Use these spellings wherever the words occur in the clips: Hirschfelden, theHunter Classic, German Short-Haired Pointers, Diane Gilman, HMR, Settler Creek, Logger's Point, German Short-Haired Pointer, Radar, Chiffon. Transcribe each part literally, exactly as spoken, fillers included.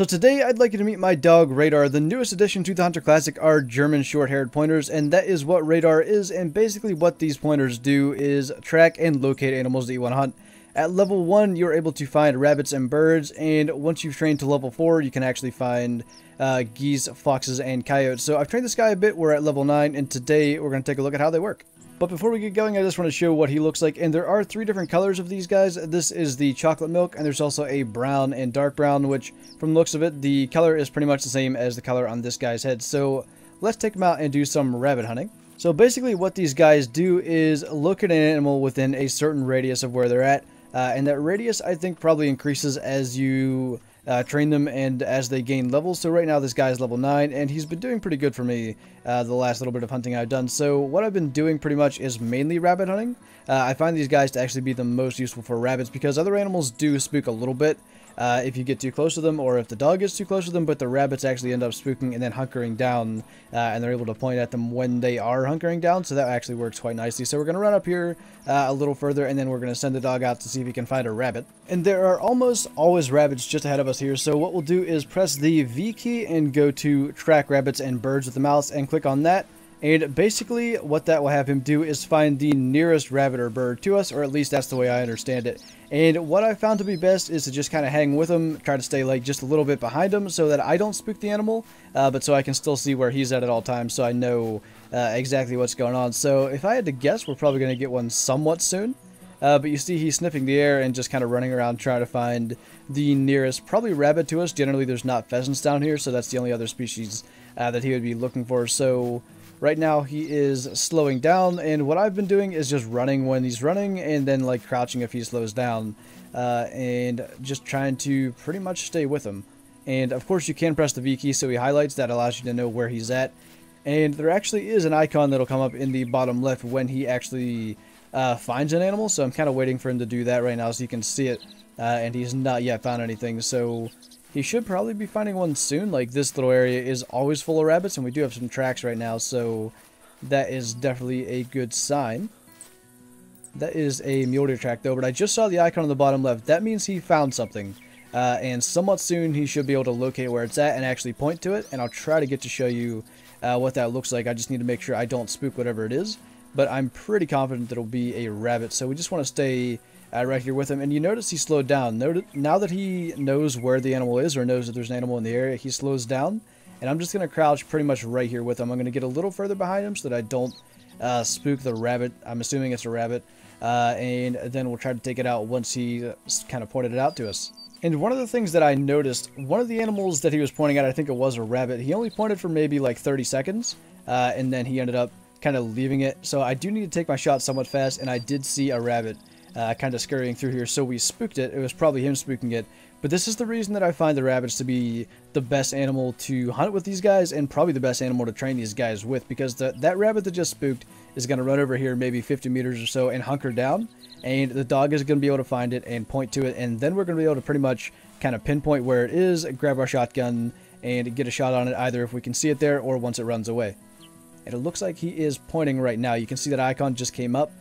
So today I'd like you to meet my dog Radar, the newest addition to the Hunter Classic are German Short-Haired Pointers, and that is what Radar is, and basically what these pointers do is track and locate animals that you want to hunt. At level one you're able to find rabbits and birds, and once you've trained to level four you can actually find uh, geese, foxes, and coyotes. So I've trained this guy a bit, we're at level nine, and today we're going to take a look at how they work. But before we get going, I just want to show what he looks like, and there are three different colors of these guys. This is the chocolate milk, and there's also a brown and dark brown, which from the looks of it, the color is pretty much the same as the color on this guy's head. So let's take him out and do some rabbit hunting. So basically what these guys do is look at an animal within a certain radius of where they're at, uh, and that radius I think probably increases as you uh, train them and as they gain levels. So right now this guy's level nine, and he's been doing pretty good for me uh, the last little bit of hunting I've done. So what I've been doing pretty much is mainly rabbit hunting. Uh, I find these guys to actually be the most useful for rabbits because other animals do spook a little bit uh, if you get too close to them or if the dog gets too close to them, but the rabbits actually end up spooking and then hunkering down uh, and they're able to point at them when they are hunkering down. So that actually works quite nicely. So we're going to run up here uh, a little further, and then we're going to send the dog out to see if he can find a rabbit. And there are almost always rabbits just ahead of us here. So what we'll do is press the V key and go to track rabbits and birds with the mouse and click on that. And basically what that will have him do is find the nearest rabbit or bird to us, or at least that's the way I understand it. And what I found to be best is to just kind of hang with him, try to stay like just a little bit behind him so that I don't spook the animal, uh, but so I can still see where he's at at all times, so I know uh, exactly what's going on. So if I had to guess, we're probably going to get one somewhat soon. Uh, but you see he's sniffing the air and just kind of running around trying to find the nearest probably rabbit to us. Generally there's not pheasants down here, so that's the only other species uh, that he would be looking for. So right now he is slowing down, and what I've been doing is just running when he's running and then like crouching if he slows down, uh, and just trying to pretty much stay with him. And of course you can press the V key so he highlights, that allows you to know where he's at. And there actually is an icon that'll come up in the bottom left when he actually Uh, finds an animal, so I'm kind of waiting for him to do that right now so you can see it, uh, and he's not yet found anything, so he should probably be finding one soon. Like this little area is always full of rabbits, and we do have some tracks right now, so that is definitely a good sign. That is a mule deer track though, but I just saw the icon on the bottom left. That means he found something, uh, and somewhat soon he should be able to locate where it's at and actually point to it, and I'll try to get to show you uh, what that looks like. I just need to make sure I don't spook whatever it is. But I'm pretty confident that it'll be a rabbit, so we just want to stay uh, right here with him. And you notice he slowed down. Now that he knows where the animal is, or knows that there's an animal in the area, he slows down. And I'm just going to crouch pretty much right here with him. I'm going to get a little further behind him so that I don't uh, spook the rabbit. I'm assuming it's a rabbit. Uh, and then we'll try to take it out once he kind of pointed it out to us. And one of the things that I noticed, one of the animals that he was pointing at, I think it was a rabbit, he only pointed for maybe like thirty seconds. Uh, and then he ended up kind of leaving it, so I do need to take my shot somewhat fast, and I did see a rabbit uh, kind of scurrying through here, so we spooked it. It was probably him spooking it, but this is the reason that I find the rabbits to be the best animal to hunt with these guys, and probably the best animal to train these guys with, because the, that rabbit that just spooked is going to run over here maybe fifty meters or so and hunker down, and the dog is going to be able to find it and point to it, and then we're going to be able to pretty much kind of pinpoint where it is, grab our shotgun, and get a shot on it, either if we can see it there or once it runs away. And it looks like he is pointing right now. You can see that icon just came up.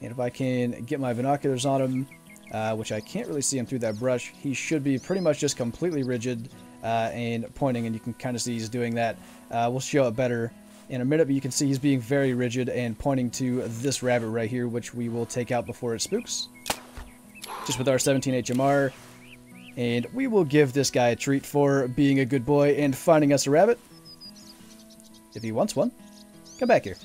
And if I can get my binoculars on him, uh, which I can't really see him through that brush, he should be pretty much just completely rigid uh, and pointing. And you can kind of see he's doing that. Uh, we'll show it better in a minute. But you can see he's being very rigid and pointing to this rabbit right here, which we will take out before it spooks. Just with our seventeen H M R. And we will give this guy a treat for being a good boy and finding us a rabbit. If he wants one. Come back here.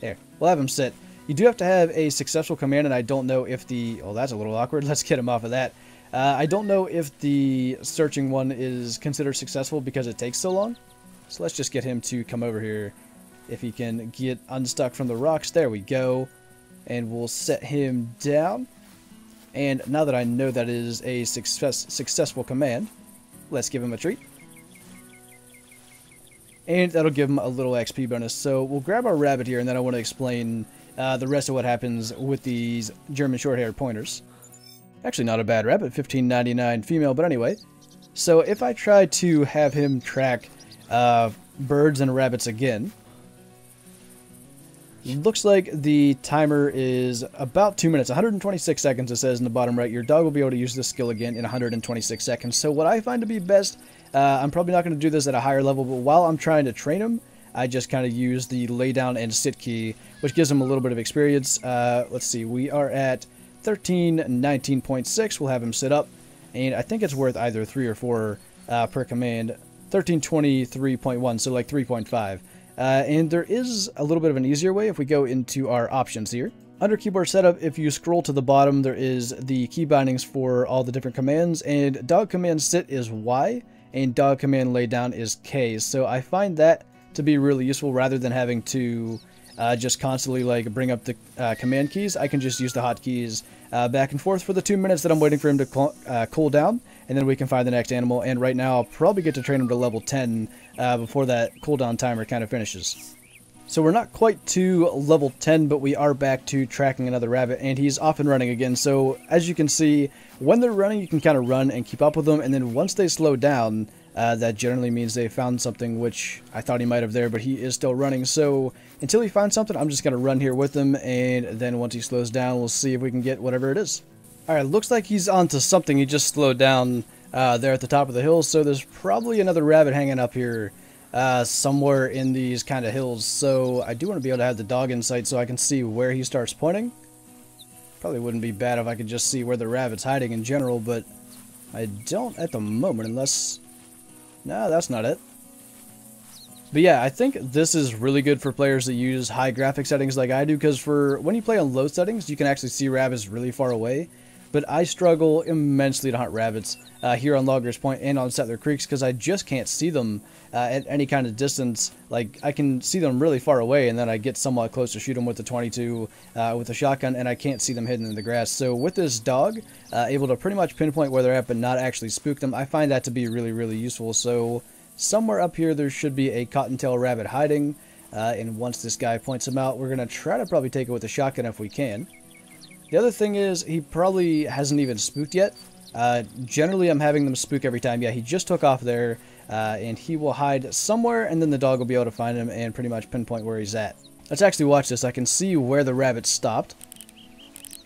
There. We'll have him sit. You do have to have a successful command, and I don't know if the... Oh, that's a little awkward. Let's get him off of that. Uh, I don't know if the searching one is considered successful because it takes so long. So let's just get him to come over here. If he can get unstuck from the rocks. There we go. And we'll set him down. And now that I know that is a success, successful command, let's give him a treat. And that'll give him a little X P bonus. So we'll grab our rabbit here, and then I want to explain uh, the rest of what happens with these German Short-Haired Pointers. Actually, not a bad rabbit, fifteen ninety-nine female, but anyway. So if I try to have him track uh, birds and rabbits again, Looks like the timer is about two minutes, one hundred twenty-six seconds, it says in the bottom right. Your dog will be able to use this skill again in one hundred twenty-six seconds. So what I find to be best, uh, I'm probably not going to do this at a higher level, but while I'm trying to train him, I just kind of use the lay down and sit key, which gives him a little bit of experience. Uh, let's see, we are at thirteen nineteen point six. We'll have him sit up, and I think it's worth either three or four uh, per command. thirteen twenty-three point one, so like three point five. Uh, and there is a little bit of an easier way if we go into our options here. Under keyboard setup, if you scroll to the bottom, there is the key bindings for all the different commands, and dog command sit is Y, and dog command lay down is K. So I find that to be really useful rather than having to uh, just constantly like bring up the uh, command keys. I can just use the hotkeys uh, back and forth for the two minutes that I'm waiting for him to uh, cool down, and then we can find the next animal. And right now I'll probably get to train him to level ten uh, before that cooldown timer kind of finishes. So we're not quite to level ten, but we are back to tracking another rabbit, and he's off and running again. So as you can see, when they're running, you can kind of run and keep up with them, and then once they slow down, Uh, that generally means they found something, which I thought he might have there, but he is still running. So until he finds something, I'm just going to run here with him, and then once he slows down, we'll see if we can get whatever it is. All right, looks like he's onto something. He just slowed down uh, there at the top of the hill, so there's probably another rabbit hanging up here uh, somewhere in these kind of hills. So I do want to be able to have the dog in sight so I can see where he starts pointing. Probably wouldn't be bad if I could just see where the rabbit's hiding in general, but I don't at the moment, unless... No, that's not it. But yeah, I think this is really good for players that use high graphic settings like I do, because for when you play on low settings, you can actually see rabbits really far away. But I struggle immensely to hunt rabbits uh, here on Logger's Point and on Settler Creeks, because I just can't see them uh, at any kind of distance. Like, I can see them really far away, and then I get somewhat close to shoot them with the twenty-two, uh, with a shotgun, and I can't see them hidden in the grass. So with this dog, uh, able to pretty much pinpoint where they're at but not actually spook them, I find that to be really, really useful. So somewhere up here there should be a cottontail rabbit hiding, uh, and once this guy points him out, we're going to try to probably take it with a shotgun if we can. The other thing is, he probably hasn't even spooked yet. Uh, generally, I'm having them spook every time. Yeah, he just took off there, uh, and he will hide somewhere, and then the dog will be able to find him and pretty much pinpoint where he's at. Let's actually watch this. I can see where the rabbit stopped.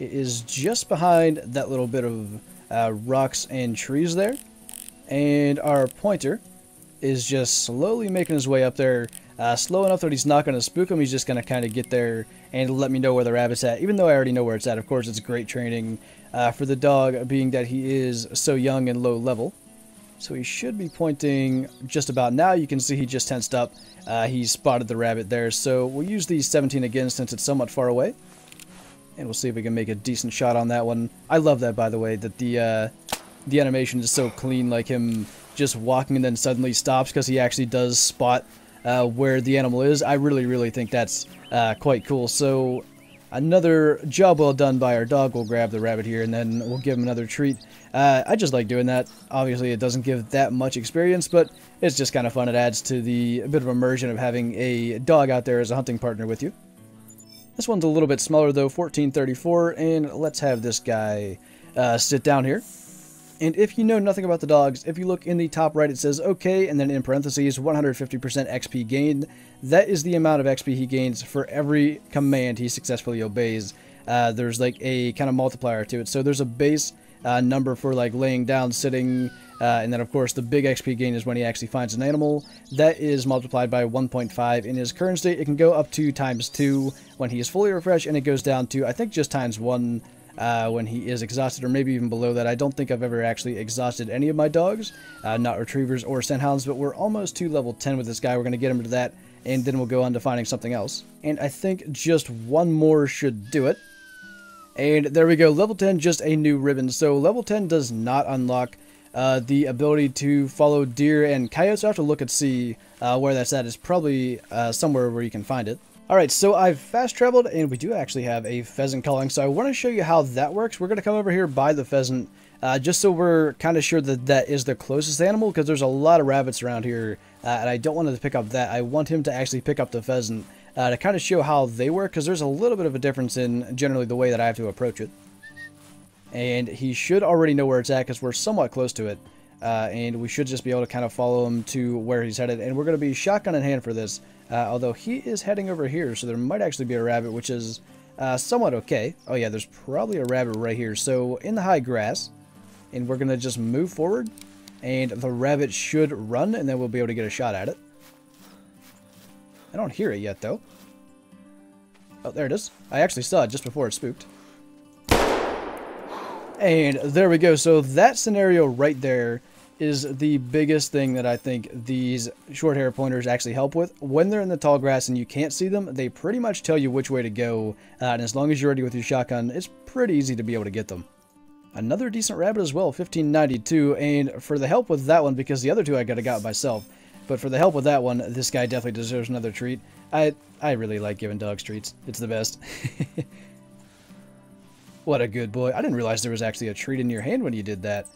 It is just behind that little bit of uh, rocks and trees there, and our pointer is just slowly making his way up there. Uh, slow enough that he's not going to spook him. He's just going to kind of get there and let me know where the rabbit's at, even though I already know where it's at. Of course, it's great training uh, for the dog, being that he is so young and low level. So he should be pointing just about now. You can see he just tensed up. Uh, he spotted the rabbit there. So we'll use the seventeen again since it's somewhat far away. And we'll see if we can make a decent shot on that one. I love that, by the way, that the, uh, the animation is so clean, like him just walking and then suddenly stops because he actually does spot Uh, where the animal is. I really, really think that's uh, quite cool. So another job well done by our dog. We'll grab the rabbit here, and then we'll give him another treat. Uh, I just like doing that. Obviously, it doesn't give that much experience, but it's just kind of fun. It adds to the a bit of immersion of having a dog out there as a hunting partner with you. This one's a little bit smaller, though, fourteen thirty-four, and let's have this guy uh, sit down here. And if you know nothing about the dogs, if you look in the top right, it says okay, and then in parentheses, one hundred fifty percent X P gained. That is the amount of X P he gains for every command he successfully obeys. Uh, there's like a kind of multiplier to it. So there's a base uh, number for like laying down, sitting, uh, and then of course the big X P gain is when he actually finds an animal. That is multiplied by one point five. In his current state, it can go up to times two when he is fully refreshed, and it goes down to, I think, just times one. Uh, when he is exhausted, or maybe even below that. I don't think I've ever actually exhausted any of my dogs, uh, not retrievers or scenthounds, but we're almost to level ten with this guy. We're going to get him to that, and then we'll go on to finding something else. And I think just one more should do it. And there we go, level ten, just a new ribbon. So level ten does not unlock uh, the ability to follow deer and coyotes. I'll have to look and see uh, where that's at. It's probably uh, somewhere where you can find it. Alright, so I've fast traveled, and we do actually have a pheasant calling, so I want to show you how that works. We're going to come over here by the pheasant, uh, just so we're kind of sure that that is the closest animal, because there's a lot of rabbits around here, uh, and I don't want him to pick up that. I want him to actually pick up the pheasant uh, to kind of show how they work, because there's a little bit of a difference in generally the way that I have to approach it. And he should already know where it's at, because we're somewhat close to it. uh, and we should just be able to kind of follow him to where he's headed. And we're going to be shotgun in hand for this, uh, although he is heading over here, so there might actually be a rabbit, which is uh, somewhat okay. Oh yeah, there's probably a rabbit right here. So in the high grass, and we're going to just move forward, and the rabbit should run, and then we'll be able to get a shot at it. I don't hear it yet, though. Oh, there it is. I actually saw it just before it spooked. And there we go. So that scenario right there is the biggest thing that I think these short-haired pointers actually help with. When they're in the tall grass and you can't see them, they pretty much tell you which way to go. Uh, and as long as you're ready with your shotgun, it's pretty easy to be able to get them. Another decent rabbit as well, fifteen ninety-two. And for the help with that one, because the other two I could have got myself. But for the help with that one, this guy definitely deserves another treat. I I really like giving dogs treats. It's the best. What a good boy. I didn't realize there was actually a treat in your hand when you did that.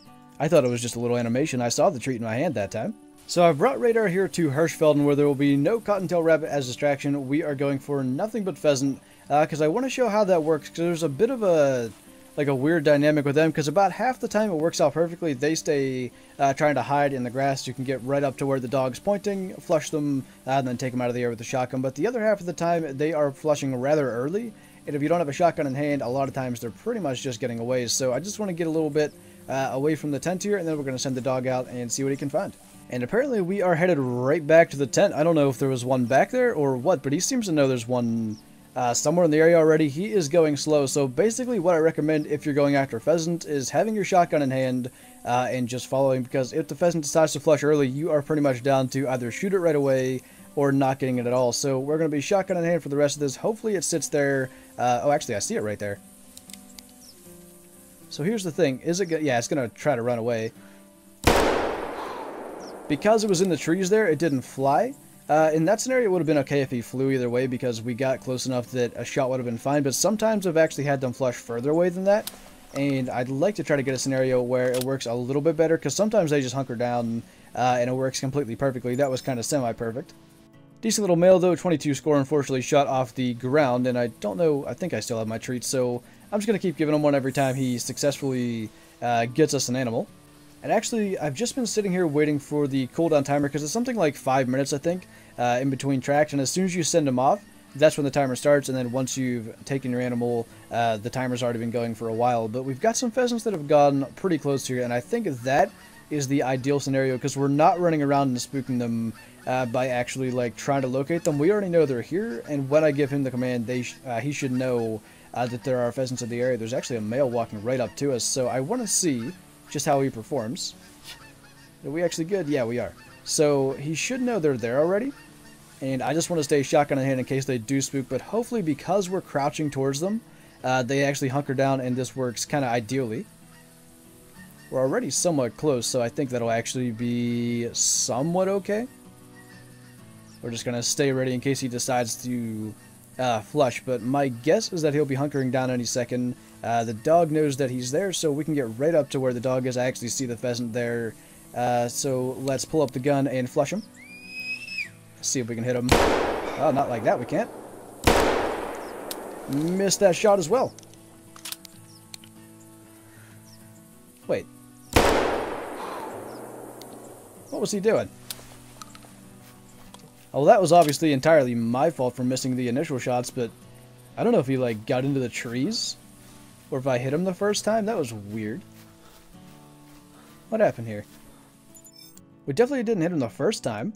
I thought it was just a little animation. I saw the treat in my hand that time. So I've brought Radar here to Hirschfelden, where there will be no cottontail rabbit as distraction. We are going for nothing but pheasant, because uh, I want to show how that works, because there's a bit of a... like a weird dynamic with them, because about half the time it works out perfectly. They stay uh, trying to hide in the grass. You can get right up to where the dog's pointing, flush them, uh, and then take them out of the air with the shotgun. But the other half of the time, they are flushing rather early, and if you don't have a shotgun in hand, a lot of times they're pretty much just getting away. So I just want to get a little bit uh, away from the tent here, and then we're going to send the dog out and see what he can find. And apparently we are headed right back to the tent. I don't know if there was one back there or what, but he seems to know there's one... Uh, somewhere in the area already. He is going slow, so basically what I recommend if you're going after pheasant is having your shotgun in hand uh, and just following, because if the pheasant decides to flush early, you are pretty much down to either shoot it right away or not getting it at all. So we're going to be shotgun in hand for the rest of this. Hopefully it sits there. Uh, oh, actually I see it right there. So here's the thing. Is it good? Yeah, it's going to try to run away. Because it was in the trees there, it didn't fly. Uh, in that scenario, it would have been okay if he flew either way, because we got close enough that a shot would have been fine. But sometimes I've actually had them flush further away than that. And I'd like to try to get a scenario where it works a little bit better, because sometimes they just hunker down uh, and it works completely perfectly. That was kind of semi-perfect. Decent little male, though. twenty-two score, unfortunately, shot off the ground. And I don't know. I think I still have my treats. So I'm just going to keep giving him one every time he successfully uh, gets us an animal. And actually, I've just been sitting here waiting for the cooldown timer, because it's something like five minutes, I think, uh, in between tracks. And as soon as you send them off, that's when the timer starts. And then once you've taken your animal, uh, the timer's already been going for a while. But we've got some pheasants that have gone pretty close here. And I think that is the ideal scenario, because we're not running around and spooking them uh, by actually like trying to locate them. We already know they're here. And when I give him the command, they sh uh, he should know uh, that there are pheasants in the area. There's actually a male walking right up to us. So I want to see... just how he performs. Are we actually good? Yeah, we are. So he should know they're there already. And I just want to stay shotgun in hand in case they do spook. But hopefully, because we're crouching towards them, uh, they actually hunker down, and this works kind of ideally. We're already somewhat close, so I think that'll actually be somewhat okay. We're just going to stay ready in case he decides to uh, flush. But my guess is that he'll be hunkering down any second. Uh, the dog knows that he's there, so we can get right up to where the dog is. I actually see the pheasant there. Uh, so let's pull up the gun and flush him. See if we can hit him. Oh, not like that. We can't. Missed that shot as well. Wait. What was he doing? Oh, well, that was obviously entirely my fault for missing the initial shots, but I don't know if he, like, got into the trees. Or if I hit him the first time? That was weird. What happened here? We definitely didn't hit him the first time.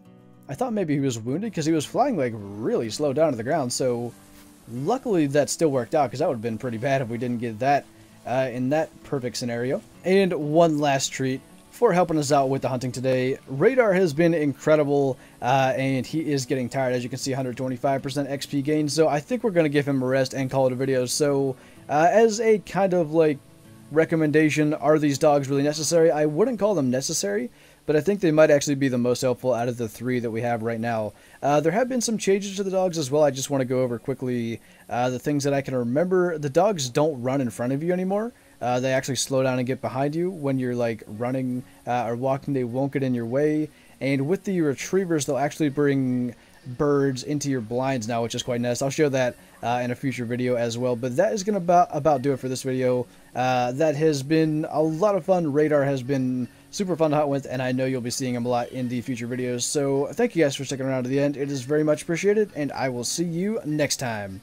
I thought maybe he was wounded, because he was flying like really slow down to the ground. So luckily that still worked out, because that would have been pretty bad if we didn't get that uh, in that perfect scenario. And one last treat for helping us out with the hunting today. Radar has been incredible, uh, and he is getting tired. As you can see, one hundred twenty-five percent X P gain. So I think we're going to give him a rest and call it a video. So... Uh, as a kind of like recommendation, are these dogs really necessary? I wouldn't call them necessary, but I think they might actually be the most helpful out of the three that we have right now. Uh, there have been some changes to the dogs as well. I just want to go over quickly uh, the things that I can remember. The dogs don't run in front of you anymore. Uh, they actually slow down and get behind you when you're like running uh, or walking. They won't get in your way. And with the retrievers, they'll actually bring... birds into your blinds now, which is quite nice. I'll show that uh, in a future video as well, but that is gonna about, about do it for this video. Uh, that has been a lot of fun. Radar has been super fun to hunt with, and I know you'll be seeing them a lot in the future videos. So thank you guys for sticking around to the end. It is very much appreciated, and I will see you next time.